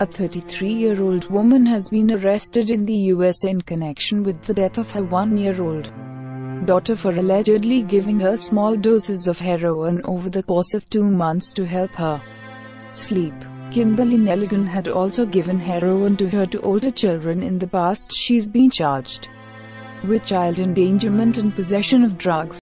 A 33-year-old woman has been arrested in the U.S. in connection with the death of her one-year-old daughter for allegedly giving her small doses of heroin over the course of 2 months to help her sleep. Kimberly Nelligan had also given heroin to her two older children in the past. She's been charged with child endangerment and possession of drugs.